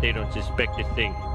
They don't suspect a thing.